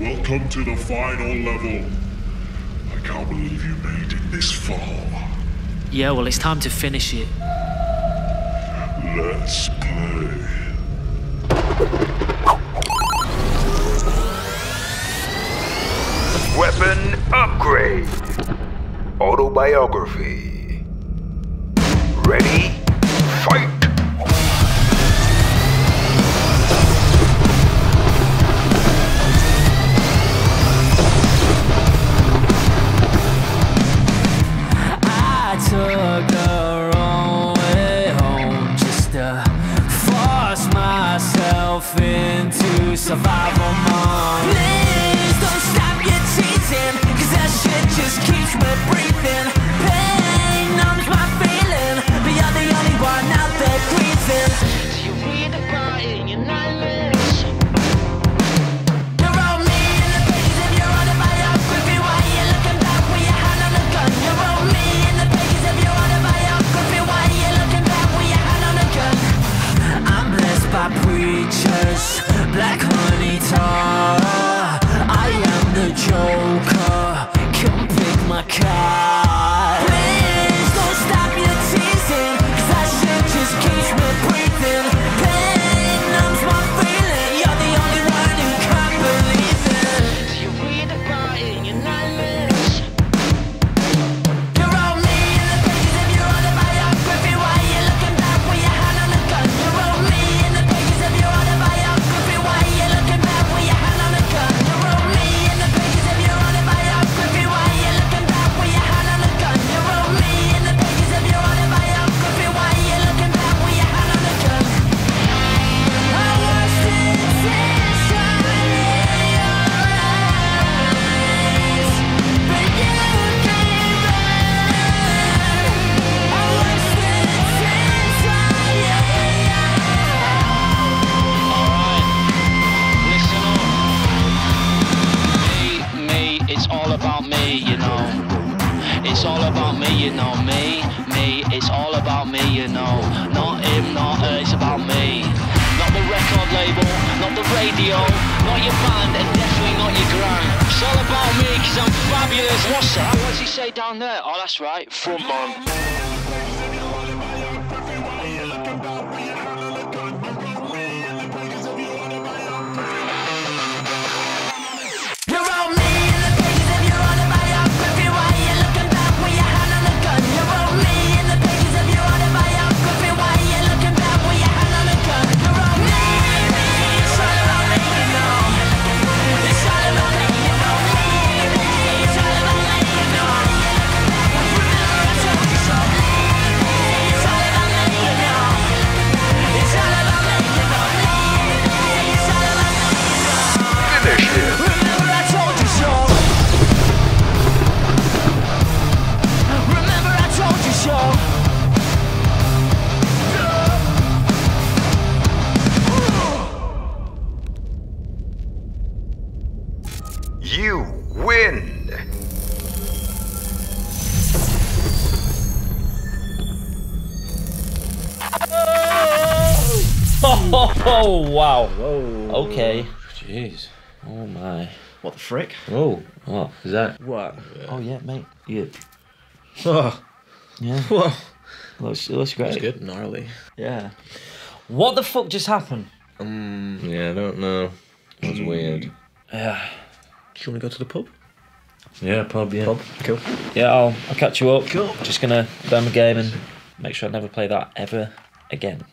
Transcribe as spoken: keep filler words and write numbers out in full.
Welcome to the final level. I can't believe you made it this far. Yeah, well, it's time to finish it. Let's play. Weapon upgrade. Autobiography. Ready? Fight! Into survival mode. Please don't stop your cheating, cause that shit just keeps me breathing. Pain numbs my feeling, but you're the only one out there breathing. You read about it in your nightmares. You wrote me in the pages of your autobiography. Why you looking back with your hand on a gun? You wrote me in the pages of your autobiography. Why you looking back with your hand on a gun? I'm blessed by preachers, black honey tar. I am the Joker. Come pick my card. Please don't stop your teasing, cause that shit just keeps me breathing. Pain numbs my feeling. You're the only one who can't believe it. You read about it in your nightmares. You wrote me in the pages of your autobiography. Why you looking back with your hand on the gun? You wrote me in the pages of your autobiography. It's all about me, you know, me, me, it's all about me, you know. Not him, not her, it's about me. Not the record label, not the radio, not your band, and definitely not your gram. It's all about me, cause I'm fabulous. What's that? What's he say down there? Oh, that's right, front man. You win! Oh, oh wow. Whoa. Okay. Jeez. Oh my. What the frick? Oh, what is that? What? Yeah. Oh yeah, mate. Yeah. Oh. Yeah. Whoa. Looks, looks great. It's good, gnarly. Yeah. What the fuck just happened? Um, yeah, I don't know. It was weird. Yeah. Do you want to go to the pub? Yeah, pub, yeah. Pub, cool. Yeah, I'll, I'll catch you up. Cool. Just going to play my game and make sure I never play that ever again.